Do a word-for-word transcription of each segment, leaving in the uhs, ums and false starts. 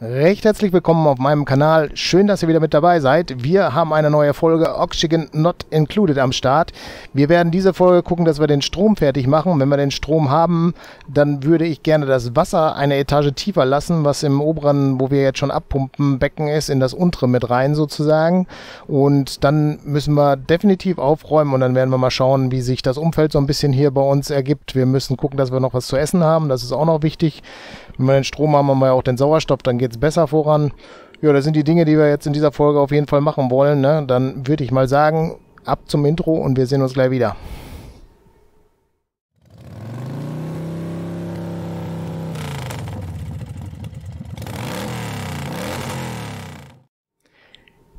Recht herzlich willkommen auf meinem Kanal. Schön, dass ihr wieder mit dabei seid. Wir haben eine neue Folge Oxygen Not Included am Start. Wir werden diese Folge gucken, dass wir den Strom fertig machen. Wenn wir den Strom haben, dann würde ich gerne das Wasser eine Etage tiefer lassen, was im oberen, wo wir jetzt schon abpumpen, Becken ist, in das untere mit rein sozusagen. Und dann müssen wir definitiv aufräumen und dann werden wir mal schauen, wie sich das Umfeld so ein bisschen hier bei uns ergibt. Wir müssen gucken, dass wir noch was zu essen haben. Das ist auch noch wichtig. Wenn wir den Strom haben, haben wir ja auch den Sauerstoff, dann geht es besser voran. Ja, das sind die Dinge, die wir jetzt in dieser Folge auf jeden Fall machen wollen, ne? Dann würde ich mal sagen, ab zum Intro und wir sehen uns gleich wieder.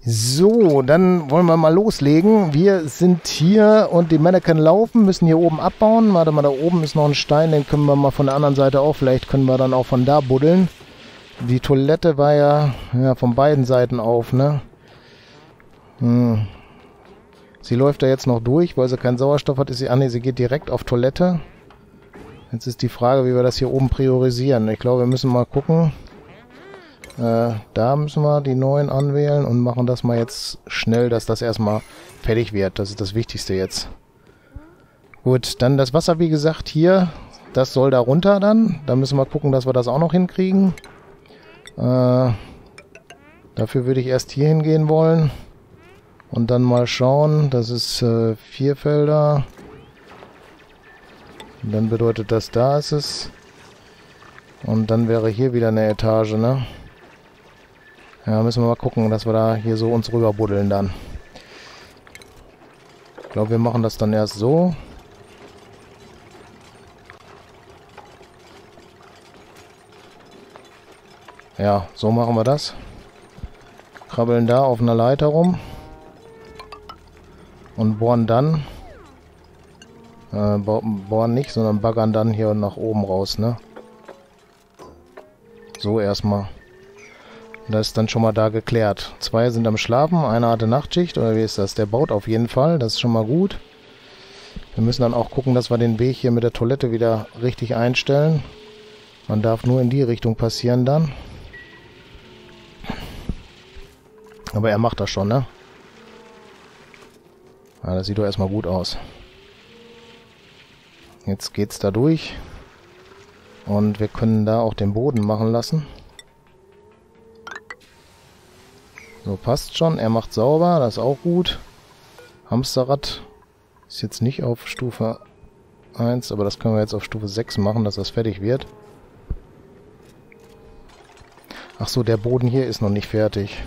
So, dann wollen wir mal loslegen. Wir sind hier und die Mannequin laufen, müssen hier oben abbauen. Warte mal, da oben ist noch ein Stein, den können wir mal von der anderen Seite auch. Vielleicht können wir dann auch von da buddeln. Die Toilette war ja, ja von beiden Seiten auf, ne? Hm. Sie läuft da jetzt noch durch, weil sie keinen Sauerstoff hat. Ist sie, ah ne, sie geht direkt auf Toilette. Jetzt ist die Frage, wie wir das hier oben priorisieren. Ich glaube, wir müssen mal gucken. Äh, da müssen wir die neuen anwählen und machen das mal jetzt schnell, dass das erstmal fertig wird. Das ist das Wichtigste jetzt. Gut, dann das Wasser, wie gesagt, hier. Das soll da runter dann. Da müssen wir gucken, dass wir das auch noch hinkriegen. Äh, dafür würde ich erst hier hingehen wollen und dann mal schauen, das ist äh, vier Felder, und dann bedeutet das, da ist es und dann wäre hier wieder eine Etage, ne? Ja, müssen wir mal gucken, dass wir da hier so uns rüber buddeln dann. Ich glaube, wir machen das dann erst so. Ja, so machen wir das. Krabbeln da auf einer Leiter rum. Und bohren dann. Äh, bohren nicht, sondern baggern dann hier nach oben raus, ne? So erstmal. Das ist dann schon mal da geklärt. Zwei sind am Schlafen, einer hatte Nachtschicht, oder wie ist das? Der baut auf jeden Fall, das ist schon mal gut. Wir müssen dann auch gucken, dass wir den Weg hier mit der Toilette wieder richtig einstellen. Man darf nur in die Richtung passieren dann. Aber er macht das schon, ne? Ah, das sieht doch erstmal gut aus. Jetzt geht's da durch. Und wir können da auch den Boden machen lassen. So, passt schon. Er macht sauber, das ist auch gut. Hamsterrad ist jetzt nicht auf Stufe eins, aber das können wir jetzt auf Stufe sechs machen, dass das fertig wird. Ach so, der Boden hier ist noch nicht fertig.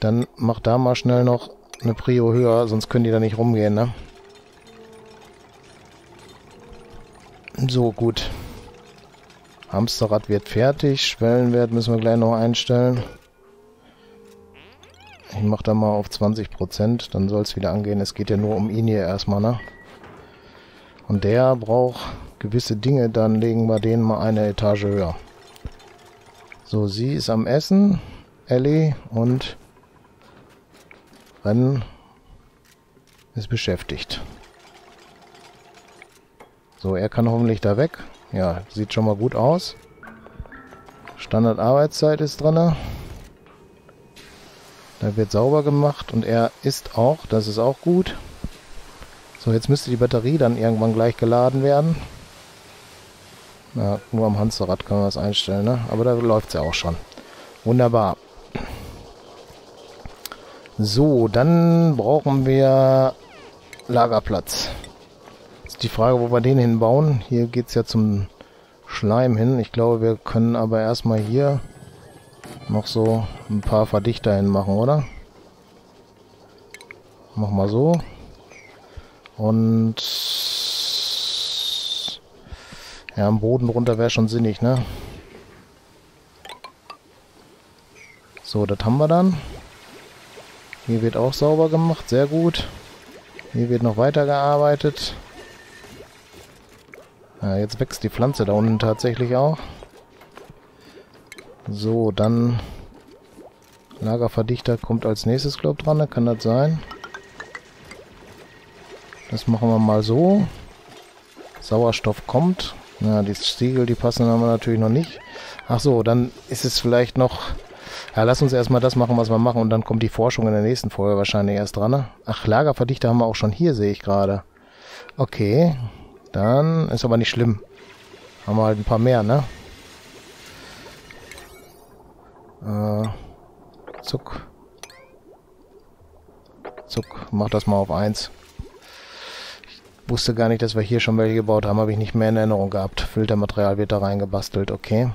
Dann mach da mal schnell noch eine Prio höher, sonst können die da nicht rumgehen, ne? So, gut. Hamsterrad wird fertig. Schwellenwert müssen wir gleich noch einstellen. Ich mach da mal auf zwanzig Prozent, dann soll es wieder angehen. Es geht ja nur um ihn hier erstmal, ne? Und der braucht gewisse Dinge, dann legen wir den mal eine Etage höher. So, sie ist am Essen. Ellie und Rennen ist beschäftigt. So, er kann hoffentlich da weg. Ja, sieht schon mal gut aus. Standardarbeitszeit ist dran. Da wird sauber gemacht und er isst auch. Das ist auch gut. So, jetzt müsste die Batterie dann irgendwann gleich geladen werden. Ja, nur am Hamsterrad kann man das einstellen, ne? Aber da läuft es ja auch schon. Wunderbar. So, dann brauchen wir Lagerplatz. Ist die Frage, wo wir den hinbauen. Hier geht es ja zum Schleim hin. Ich glaube, wir können aber erstmal hier noch so ein paar Verdichter hinmachen, oder? Mach mal so. Und ja, am Boden runter wäre schon sinnig, ne? So, das haben wir dann. Hier wird auch sauber gemacht, sehr gut. Hier wird noch weitergearbeitet. Ja, jetzt wächst die Pflanze da unten tatsächlich auch. So, dann Lagerverdichter kommt als nächstes, glaube ich, dran, ne? Kann das sein? Das machen wir mal so. Sauerstoff kommt. Ja, die Stiegel, die passen haben wir natürlich noch nicht. Ach so, dann ist es vielleicht noch... Ja, lass uns erstmal das machen, was wir machen, und dann kommt die Forschung in der nächsten Folge wahrscheinlich erst dran. Ne? Ach, Lagerverdichter haben wir auch schon hier, sehe ich gerade. Okay, dann ist aber nicht schlimm. Haben wir halt ein paar mehr, ne? Äh, zuck. Zuck, mach das mal auf eins. Ich wusste gar nicht, dass wir hier schon welche gebaut haben, habe ich nicht mehr in Erinnerung gehabt. Filtermaterial wird da reingebastelt, okay.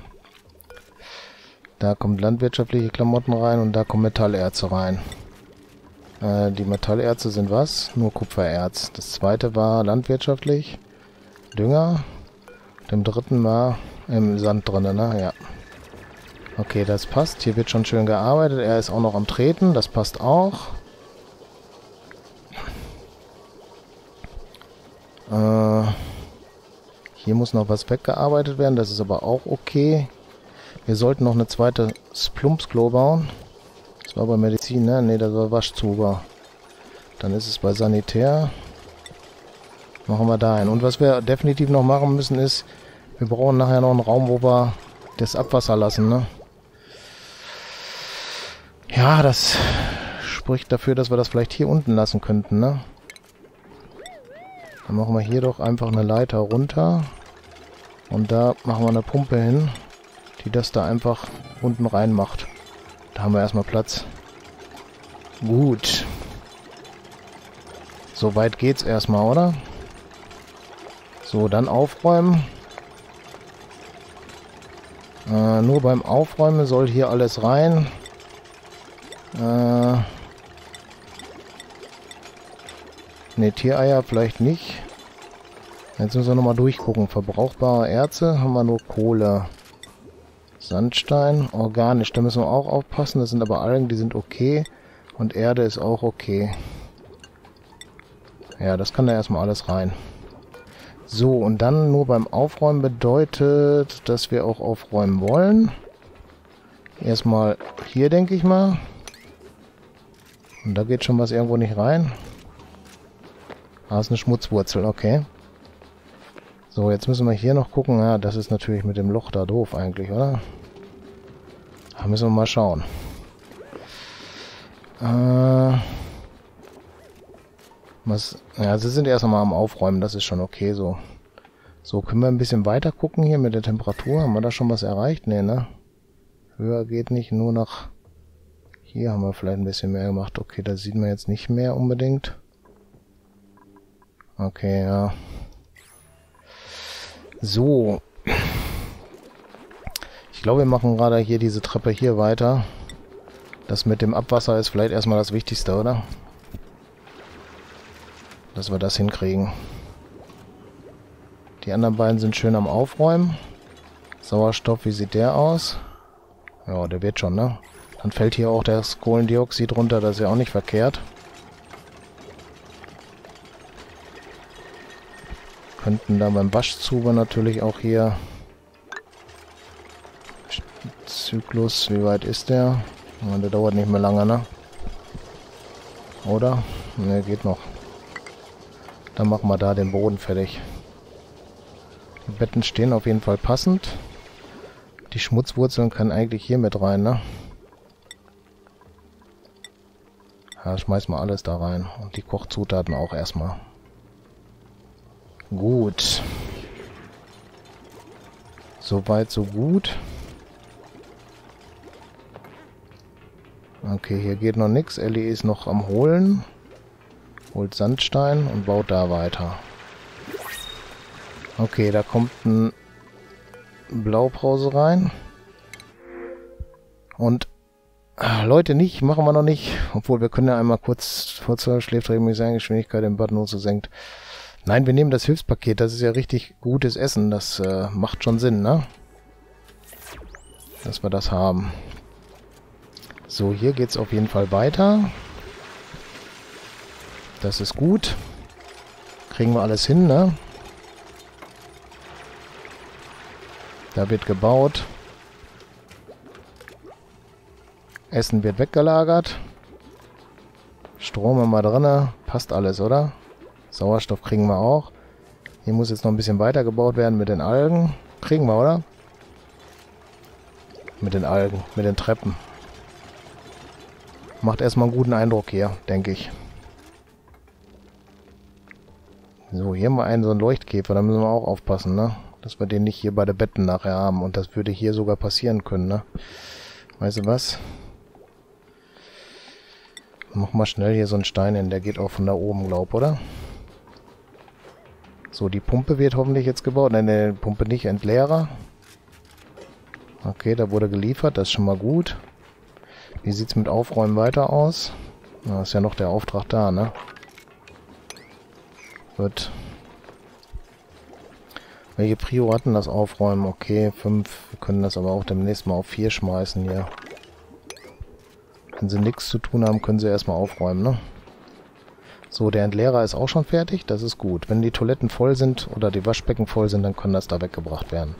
Da kommen landwirtschaftliche Klamotten rein und da kommen Metallerze rein. Äh, die Metallerze sind was? Nur Kupfererz. Das zweite war landwirtschaftlich. Dünger. Dem dritten war im Sand drin, ne? Ja. Okay, das passt. Hier wird schon schön gearbeitet. Er ist auch noch am Treten. Das passt auch. Äh, hier muss noch was weggearbeitet werden. Das ist aber auch okay. Wir sollten noch eine zweite Plumpsklo bauen. Das war bei Medizin, ne? Ne, das war Waschzuber. Dann ist es bei Sanitär. Machen wir dahin. Und was wir definitiv noch machen müssen ist, wir brauchen nachher noch einen Raum, wo wir das Abwasser lassen, ne? Ja, das spricht dafür, dass wir das vielleicht hier unten lassen könnten, ne? Dann machen wir hier doch einfach eine Leiter runter. Und da machen wir eine Pumpe hin, die das da einfach unten rein macht. Da haben wir erstmal Platz. Gut. So weit geht's erstmal, oder? So, dann aufräumen. Äh, nur beim Aufräumen soll hier alles rein. Äh, ne, Tiereier vielleicht nicht. Jetzt müssen wir nochmal durchgucken. Verbrauchbare Erze haben wir nur Kohle. Sandstein, organisch, da müssen wir auch aufpassen. Das sind aber Algen, die sind okay. Und Erde ist auch okay. Ja, das kann da erstmal alles rein. So, und dann nur beim Aufräumen bedeutet, dass wir auch aufräumen wollen. Erstmal hier, denke ich mal. Und da geht schon was irgendwo nicht rein. Ah, ist eine Schmutzwurzel, okay. So, jetzt müssen wir hier noch gucken. Ja, das ist natürlich mit dem Loch da doof eigentlich, oder? Da müssen wir mal schauen. Äh, was? Ja, sie sind erst einmal am Aufräumen. Das ist schon okay so. So, können wir ein bisschen weiter gucken hier mit der Temperatur? Haben wir da schon was erreicht? Nee, ne? Höher geht nicht, nur nach... Hier haben wir vielleicht ein bisschen mehr gemacht. Okay, das sieht man jetzt nicht mehr unbedingt. Okay, ja... So. Ich glaube, wir machen gerade hier diese Treppe hier weiter. Das mit dem Abwasser ist vielleicht erstmal das Wichtigste, oder? Dass wir das hinkriegen. Die anderen beiden sind schön am Aufräumen. Sauerstoff, wie sieht der aus? Ja, der wird schon, ne? Dann fällt hier auch das Kohlendioxid runter, das ist ja auch nicht verkehrt. Könnten da beim Waschzuber natürlich auch hier Zyklus, wie weit ist der? Der dauert nicht mehr lange, ne? Oder? Ne, geht noch. Dann machen wir da den Boden fertig. Die Betten stehen auf jeden Fall passend. Die Schmutzwurzeln kann eigentlich hier mit rein, ne? Ja, schmeiß mal alles da rein. Und die Kochzutaten auch erstmal. Gut. Soweit, so gut. Okay, hier geht noch nichts. Ellie ist noch am Holen. Holt Sandstein und baut da weiter. Okay, da kommt ein Blaupause rein. Und ach, Leute, nicht, machen wir noch nicht. Obwohl, wir können ja einmal kurz vor zur Schläftregung sein, Geschwindigkeit im Button gesenkt. Nein, wir nehmen das Hilfspaket. Das ist ja richtig gutes Essen. Das äh, macht schon Sinn, ne? Dass wir das haben. So, hier geht's auf jeden Fall weiter. Das ist gut. Kriegen wir alles hin, ne? Da wird gebaut. Essen wird weggelagert. Strom immer drin. Passt alles, oder? Sauerstoff kriegen wir auch. Hier muss jetzt noch ein bisschen weitergebaut werden mit den Algen. Kriegen wir, oder? mit den Algen, mit den Treppen. Macht erstmal einen guten Eindruck hier, denke ich. So, hier haben wir einen so einen Leuchtkäfer, da müssen wir auch aufpassen, ne? Dass wir den nicht hier bei den Betten nachher haben. Und das würde hier sogar passieren können, ne? Weißt du was? Mach mal schnell hier so einen Stein hin, der geht auch von da oben, glaub, oder? So, die Pumpe wird hoffentlich jetzt gebaut. Nein, ne, Pumpe nicht, Entleerer. Okay, da wurde geliefert, das ist schon mal gut. Wie sieht's mit Aufräumen weiter aus? Da ist ja noch der Auftrag da, ne? Wird. Welche Prio hatten das Aufräumen? Okay, fünf. Wir können das aber auch demnächst mal auf vier schmeißen hier. Wenn sie nichts zu tun haben, können sie erstmal aufräumen, ne? So, der Entleerer ist auch schon fertig. Das ist gut. Wenn die Toiletten voll sind oder die Waschbecken voll sind, dann kann das da weggebracht werden.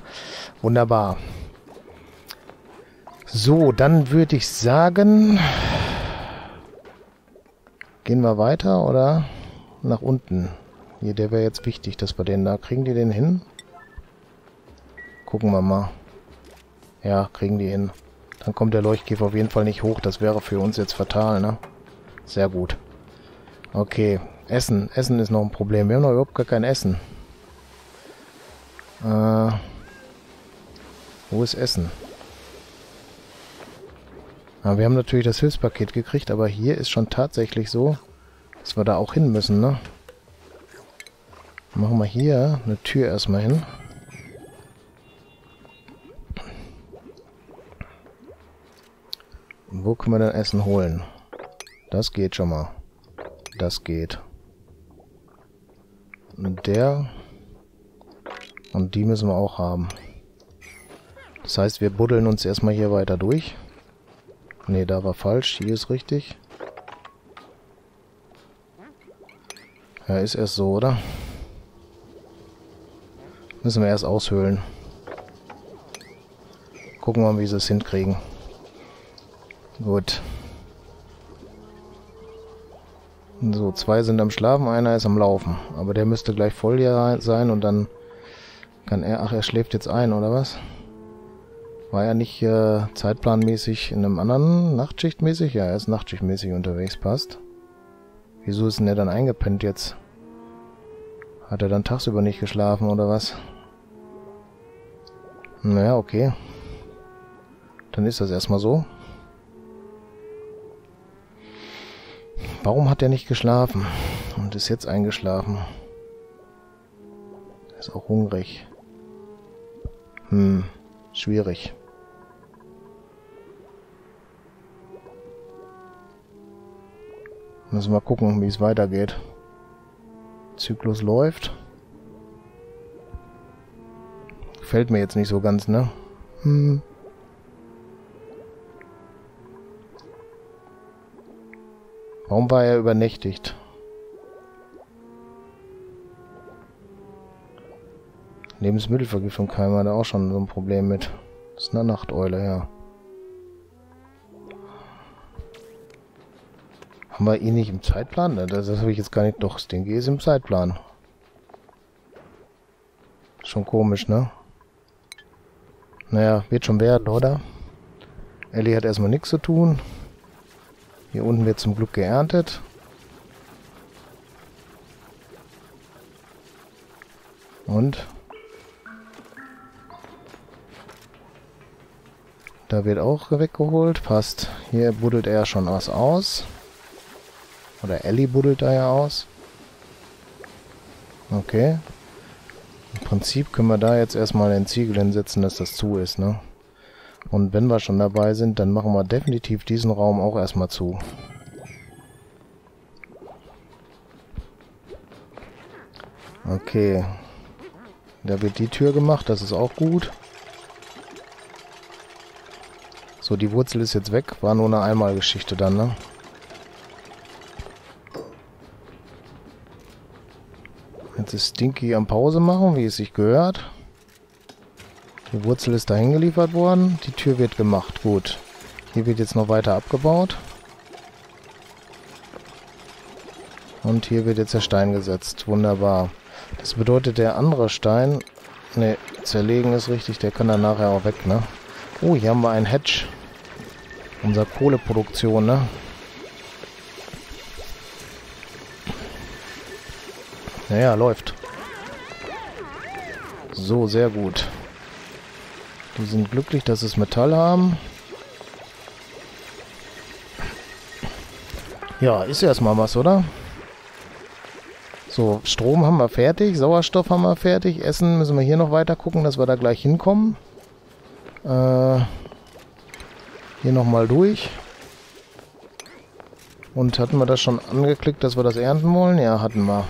Wunderbar. So, dann würde ich sagen, gehen wir weiter oder nach unten. Hier, der wäre jetzt wichtig, dass wir den da... Kriegen die den hin? Gucken wir mal. Ja, kriegen die hin. Dann kommt der Leuchtkäfer auf jeden Fall nicht hoch. Das wäre für uns jetzt fatal, ne? Sehr gut. Okay, Essen. Essen ist noch ein Problem. Wir haben noch überhaupt gar kein Essen. Äh, wo ist Essen? Ja, wir haben natürlich das Hilfspaket gekriegt, aber hier ist schon tatsächlich so, dass wir da auch hin müssen, ne? Machen wir hier eine Tür erstmal hin. Und wo können wir denn Essen holen? Das geht schon mal. Das geht. Und der. Und die müssen wir auch haben. Das heißt, wir buddeln uns erstmal hier weiter durch. Ne, da war falsch. Hier ist richtig. Ja, ist erst so, oder? Müssen wir erst aushöhlen. Gucken wir mal, wie sie es hinkriegen. Gut. So, zwei sind am Schlafen, einer ist am Laufen. Aber der müsste gleich voll hier sein und dann kann er... Ach, er schläft jetzt ein, oder was? War er nicht äh, zeitplanmäßig in einem anderen, nachtschichtmäßig? Ja, er ist nachtschichtmäßig unterwegs, passt. Wieso ist denn der dann eingepennt jetzt? Hat er dann tagsüber nicht geschlafen, oder was? Naja, okay. Dann ist das erstmal so. Warum hat er nicht geschlafen? Und ist jetzt eingeschlafen. Ist auch hungrig. Hm, schwierig. Müssen wir mal gucken, wie es weitergeht. Zyklus läuft. Gefällt mir jetzt nicht so ganz, ne? Hm. Warum war er übernächtigt? Lebensmittelvergiftung, Keim hat er auch schon so ein Problem mit. Das ist eine Nachteule, ja. Haben wir ihn nicht im Zeitplan? Das, das habe ich jetzt gar nicht. Doch, den G ist im Zeitplan. Schon komisch, ne? Naja, wird schon werden, oder? Ellie hat erstmal nichts zu tun. Hier unten wird zum Glück geerntet. Und? Da wird auch weggeholt. Passt. Hier buddelt er schon was aus. Oder Ellie buddelt da ja aus. Okay. Im Prinzip können wir da jetzt erstmal den Ziegel hinsetzen, dass das zu ist, ne? Und wenn wir schon dabei sind, dann machen wir definitiv diesen Raum auch erstmal zu. Okay. Da wird die Tür gemacht, das ist auch gut. So, die Wurzel ist jetzt weg. War nur eine Einmalgeschichte dann, ne? Jetzt ist Stinky am Pause machen, wie es sich gehört. Die Wurzel ist dahin geliefert worden. Die Tür wird gemacht. Gut. Hier wird jetzt noch weiter abgebaut. Und hier wird jetzt der Stein gesetzt. Wunderbar. Das bedeutet, der andere Stein... Ne, zerlegen ist richtig. Der kann dann nachher auch weg, ne? Oh, hier haben wir einen Hedge. Unsere Kohleproduktion, ne? Naja, läuft. So, sehr gut. Die sind glücklich, dass es Metall haben. Ja, ist erstmal was, oder? So, Strom haben wir fertig, Sauerstoff haben wir fertig, Essen müssen wir hier noch weiter gucken, dass wir da gleich hinkommen. Äh, hier nochmal durch. Und hatten wir das schon angeklickt, dass wir das ernten wollen? Ja, hatten wir.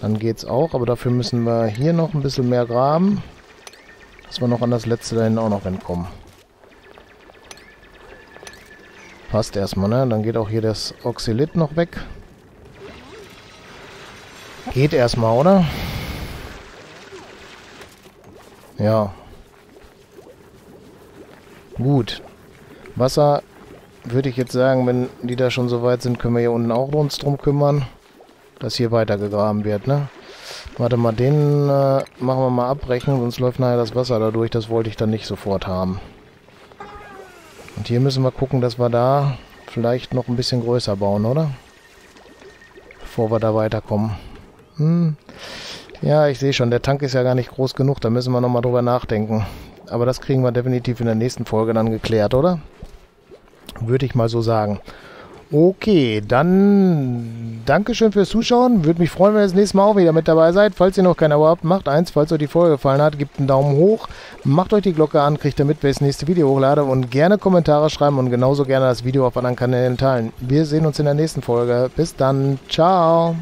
Dann geht's auch, aber dafür müssen wir hier noch ein bisschen mehr graben, dass wir noch an das letzte dahin auch noch rankommen. Passt erstmal, ne? Dann geht auch hier das Oxalit noch weg. Geht erstmal, oder? Ja. Gut. Wasser würde ich jetzt sagen, wenn die da schon so weit sind, können wir hier unten auch uns drum kümmern, dass hier weiter gegraben wird, ne? Warte mal, den äh, machen wir mal abbrechen, sonst läuft nachher das Wasser dadurch. Das wollte ich dann nicht sofort haben. Und hier müssen wir gucken, dass wir da vielleicht noch ein bisschen größer bauen, oder? Bevor wir da weiterkommen. Hm. Ja, ich sehe schon, der Tank ist ja gar nicht groß genug. Da müssen wir nochmal drüber nachdenken. Aber das kriegen wir definitiv in der nächsten Folge dann geklärt, oder? Würde ich mal so sagen. Okay, dann Dankeschön fürs Zuschauen. Würde mich freuen, wenn ihr das nächste Mal auch wieder mit dabei seid. Falls ihr noch kein Abo habt, macht eins. Falls euch die Folge gefallen hat, gebt einen Daumen hoch. Macht euch die Glocke an, kriegt damit, wenn ich das nächste Video hochlade. Und gerne Kommentare schreiben und genauso gerne das Video auf anderen Kanälen teilen. Wir sehen uns in der nächsten Folge. Bis dann. Ciao.